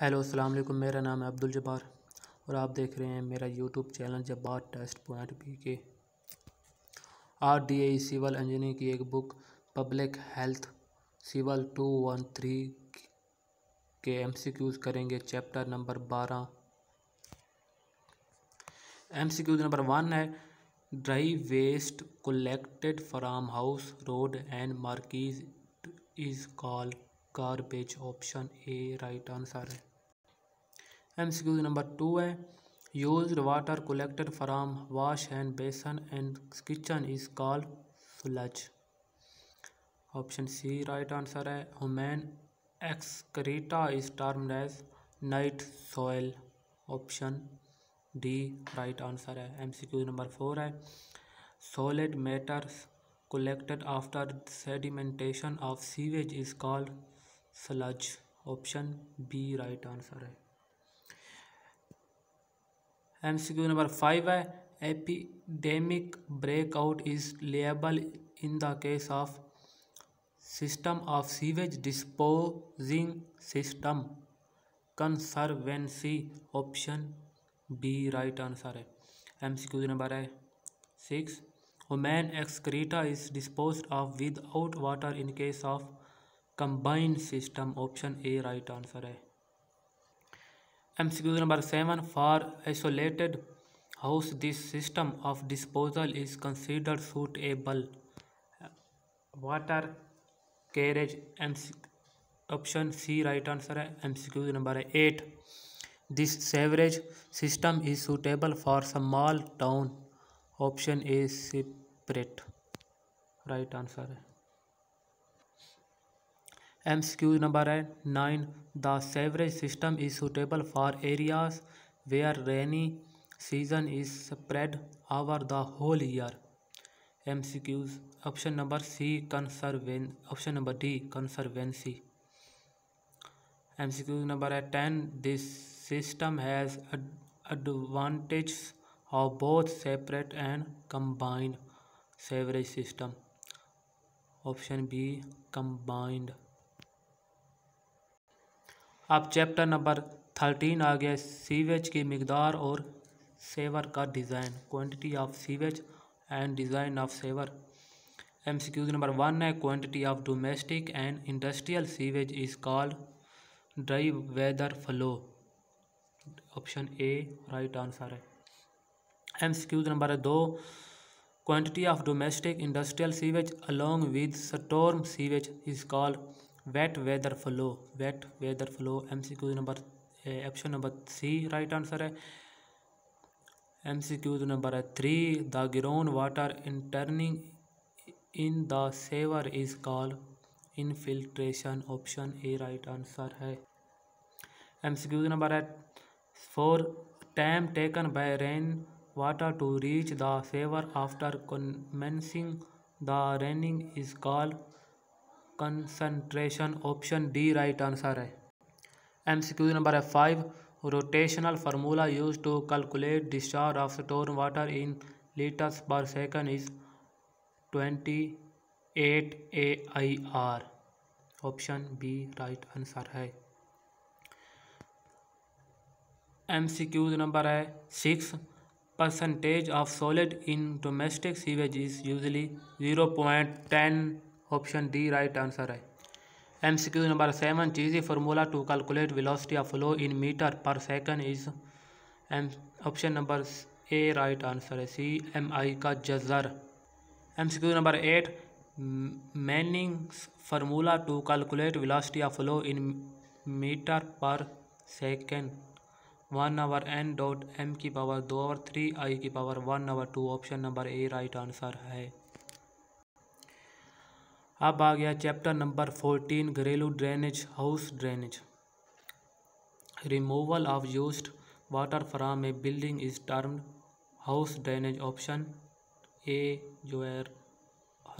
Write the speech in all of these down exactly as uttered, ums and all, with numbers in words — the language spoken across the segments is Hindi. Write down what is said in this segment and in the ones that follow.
हेलो अस्सलाम वालेकुम, मेरा नाम है अब्दुल जब्बार और आप देख रहे हैं मेरा YouTube channel Jabbar test point P K. R D A civil engineering की एक book public health civil two one three के एम सी क्यूज़ करेंगे। चैप्टर नंबर बारह M C Qs number one है dry waste collected from house road and markets is called garbage. Option A right answer है। M C Qs number two है used water collected from wash hand basin and kitchen is called sludge. Option C right answer है। Human excreta is termed as night soil. Option D right answer है। M C Qs number four है solid matters collected after sedimentation of sewage is called sludge. Option B right answer है। एमसीक्यू नंबर फाइव है epidemic breakout is label in the case of system of sewage disposing system conservancy. Option B right answer है। एमसीक्यू नंबर है six human excreta is disposed of without water in case of combined system. Option A right answer है। MCQ number seven for isolated house this system of disposal is considered suitable. Water carriage MC. Option C right answer है। MCQ number eight this sewerage system is suitable for small town. Option A separate right answer है। एम सी क्यू नंबर है nine the sewerage system is suitable for areas where rainy season is spread over the whole year. M C Qs option number C conservancy. Option number D conservancy. M C Qs number है ten this system has advantage of both separate and combined sewerage system. Option B combined. अब चैप्टर नंबर थर्टीन आ गया सीवेज की मकदार और सेवर का design. Quantity of sewage and design of sewer. M C Qs number one है quantity of domestic and industrial sewage is called dry weather flow. Option A right answer है। एम सी क्यूज नंबर दो quantity of domestic industrial sewage along with storm sewage is called wet weather flow. Wet weather flow. M C Qs number option number C right answer है। M C Qs number three the ground water entering in the sewer is called infiltration. Option A right answer है। एम सी क्यूज नंबर है four time taken by rain water to reach the sewer after commencing the raining is called concentration. Option D right answer है। एम सी क्यूज नंबर है five rotational formula use to calculate discharge of store water in litres per second is twenty eight A I R. Option B right answer है। एम सी क्यूज नंबर है six percentage of solid in domestic sewage is usually zero point ten. Option D right answer है। M C Qs number seven Chezy formula to calculate velocity of flow in metre per second is M. Option number A right answer है। सी एम आई का जजर। M C Qs number eight Manning's formula to calculate velocity of flow in metre per second one over N dot M की पावर दो आवर थ्री आई की power one over two. Option number A right answer है। अब आ गया चैप्टर नंबर फोर्टीन घरेलू drainage house drainage. Removal of used water from a building is termed house drainage. Option A जो है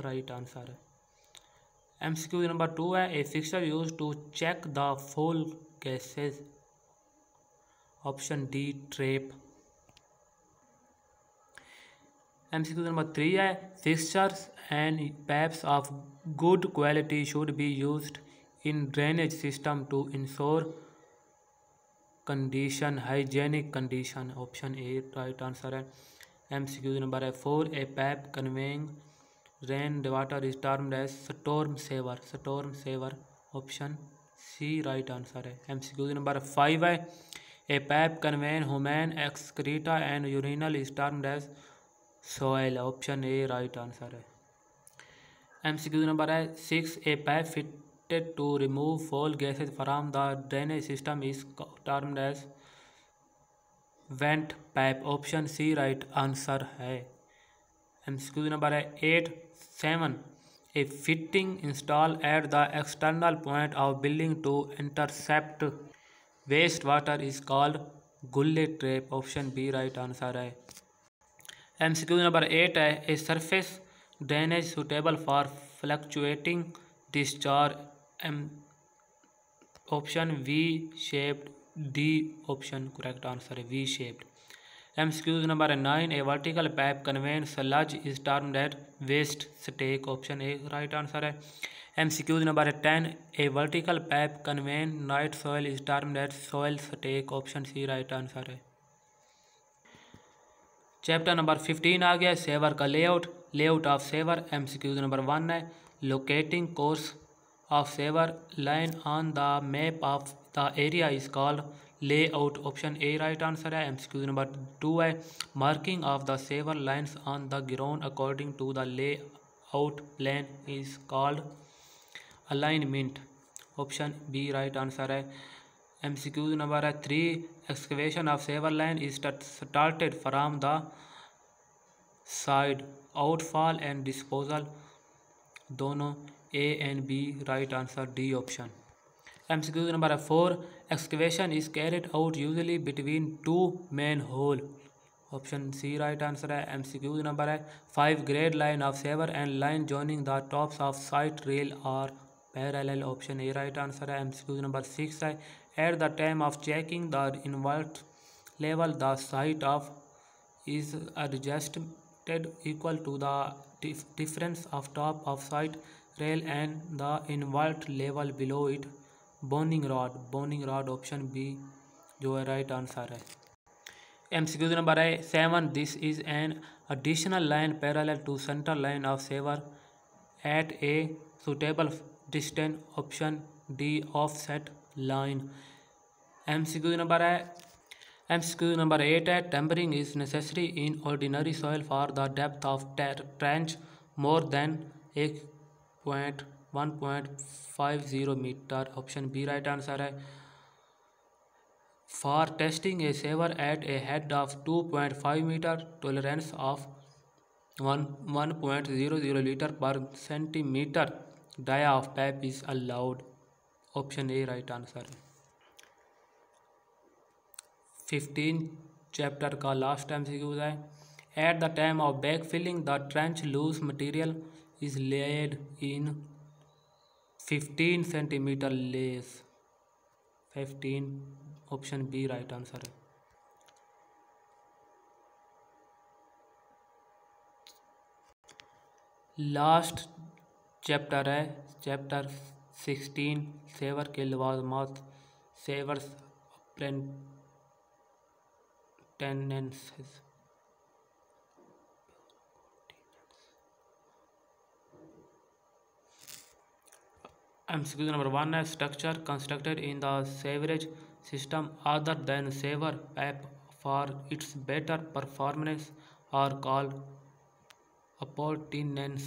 राइट आंसर है। M C Qs number two है a fixture use to check the foul gases. Option D trap. M C Qs number three है fixtures and pipes of good quality should be used in drainage system to ensure condition, hygienic condition, option A right answer है। एमसीक्यू नंबर है four, a pipe conveying rain water is termed as storm sewer, storm sewer, option C right answer है। एमसीक्यू नंबर फाइव है, a pipe conveying human excreta and urinal is termed as soil, option A right answer है। एमसीक्यू नंबर है six, a pipe fitted to remove foul gases from the drainage system is termed as vent pipe, option C right answer है। एमसीक्यू नंबर है eight, seven, a fitting install at the external point of building to intercept waste water is called gully trap, option B right answer है। एमसीक्यू नंबर एट है, a surface drainage suitable for fluctuating discharge M, option V shaped, D option correct answer है, V shaped. MCQs number nine, a vertical pipe conveying sludge is termed as waste stack, option A right answer है। MCQs number ten, a vertical pipe conveying night soil is termed as soil stack, option C right answer है। चैप्टर नंबर फिफ्टीन आ गया, सेवर का layout, layout of sewer. MCQs number one है, locating course of sewer line on the map of the area is called layout, option A right answer है। एमसीक्यू नंबर टू है, marking of the sewer lines on the ground according to the layout plan is called alignment, option B right answer है। एमसीक्यू नंबर है three, excavation of sewer line is started from the side outfall and disposal, दोनों A and B right answer, D option. MCQ number four, excavation is carried out usually between two man whole, option C right answer है। एमसीक्यू नंबर है five, grade line of sewer and line joining the tops of sight rail are parallel, option A right answer है। एमसीक्यू नंबर सिक्स है, at the time of checking the invert level the sight of is adjusted equal to the difference of top of sight rail and the invert level below it boning rod, boning rod, option B जो है राइट आंसर है। एमसीक्यू नंबर है seven, this is an additional line parallel to centre line of sewer at a suitable distance, option D offset line. MCQ number है एमसीक्यू नंबर एट है, tempering is necessary in ordinary soil for the depth of trench more than एक point one point five zero metre, option B right answer है। For testing a sewer at a head of two point five metre tolerance of one one point zero zero litre per centimetre dia of pipe is allowed, option A right answer है। फिफ्टीन चैप्टर का लास्ट एमसीक्यूज है, at the time of back filling the trench loose material is laid in fifteen centimetre less, fifteen option B right answer है। लास्ट चैप्टर है चैप्टर सिक्सटीन, सेवर के लवाजमात, sewers tendencies. MCQ number one है, structure constructed in the sewerage system other than sewer pipe for its better performance are called appurtenances,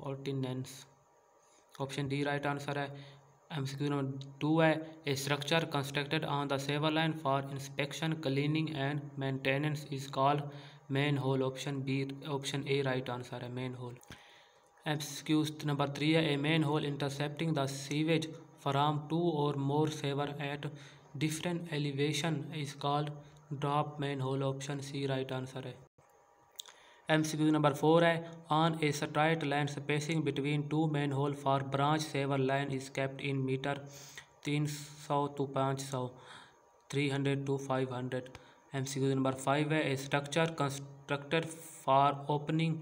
appurtenances, option D right answer है। एमसीक्यू नंबर टू है, a structure constructed on the sewer line for inspection cleaning and maintenance is called manhole, option B option A right answer है, manhole. MCQ number three है, a manhole intercepting the sewage from two और more sewer at different elevation is called drop manhole, option C right answer है। एमसीक्यू नंबर फोर है, on a straight line spacing between two manhole for branch sewer line is kept in metre तीन सौ टू पाँच सौ, three hundred to five hundred. MCQ number five है, a structure constructed for opening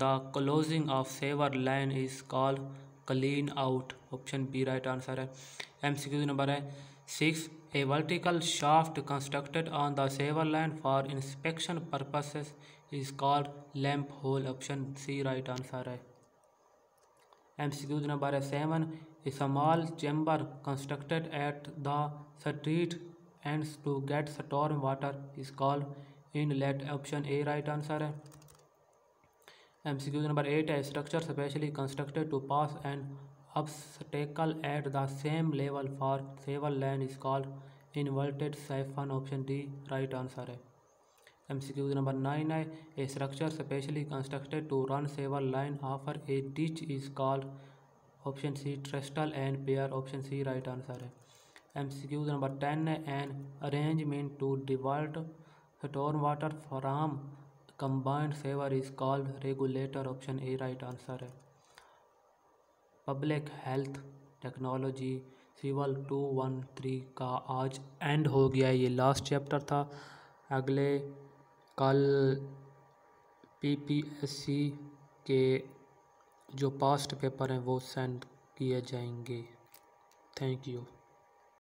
The closing of sewer line is called clean out, option B right answer है। एमसीक्यू नंबर है, six a vertical shaft constructed on the sewer line for inspection purposes is called lamphole. Option C right answer है। M C Qs number seven a small chamber constructed at the street ends to get storm water is called inlet. Option A right answer है। M C Qs number eight है structure specially constructed to pass and obstacle at the same level for several lane is called inverted siphon। option D right answer है। M C Q number nine है a structure specially constructed to run several line offer a ditch is called। option C trestle and pier। option C right answer है। M C Q number ten है an arrangement to divert storm water from combined sewer is called regulator। option A right answer है। Public health technology civil two one three का आज एंड हो गया। ये लास्ट चैप्टर था। अगले कल पीपीएससी के जो पास्ट पेपर हैं वो सेंड किए जाएंगे। Thank you.